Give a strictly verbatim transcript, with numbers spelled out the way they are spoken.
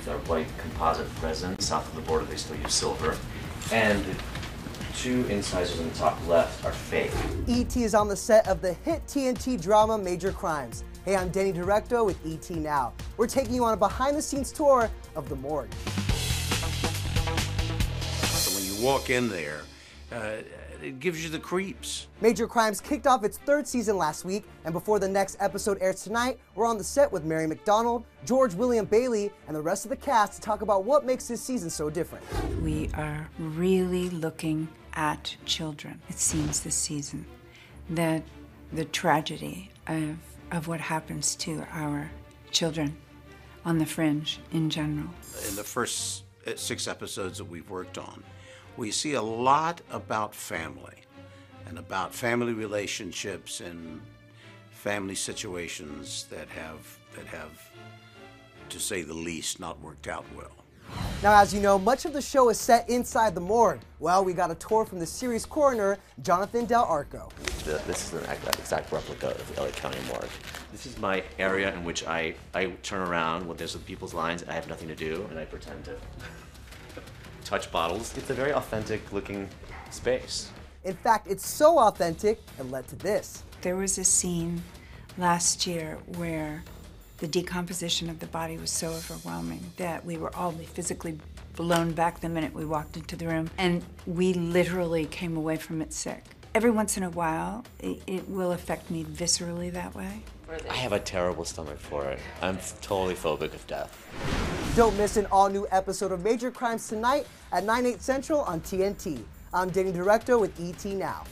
teeth are white composite resin. South of the border, they still use silver. And two incisors on the top left are fake. E T is on the set of the hit T N T drama Major Crimes. Hey, I'm Danny Directo with E T Now. We're taking you on a behind-the-scenes tour of the morgue. So when you walk in there, uh, it gives you the creeps. Major Crimes kicked off its third season last week, and before the next episode airs tonight, we're on the set with Mary McDonnell, George W. Bailey, and the rest of the cast to talk about what makes this season so different. We are really looking at children, it seems, this season. That the tragedy of, of what happens to our children on the fringe in general. In the first six episodes that we've worked on, we see a lot about family and about family relationships and family situations that have, that have, to say the least, not worked out well. Now, as you know, much of the show is set inside the morgue. Well, we got a tour from the series coroner, Jonathan Del Arco. The, this is an exact replica of the L A County Morgue. This is my area in which I, I turn around when there's people's lines, I have nothing to do, and I pretend to touch bottles. It's a very authentic looking space. In fact, it's so authentic and led to this. There was a scene last year where the decomposition of the body was so overwhelming that we were all physically blown back the minute we walked into the room, and we literally came away from it sick. Every once in a while, it, it will affect me viscerally that way. I have a terrible stomach for it. I'm totally phobic of death. Don't miss an all-new episode of Major Crimes tonight at nine, eight central on T N T. I'm Danny Directo with E T Now.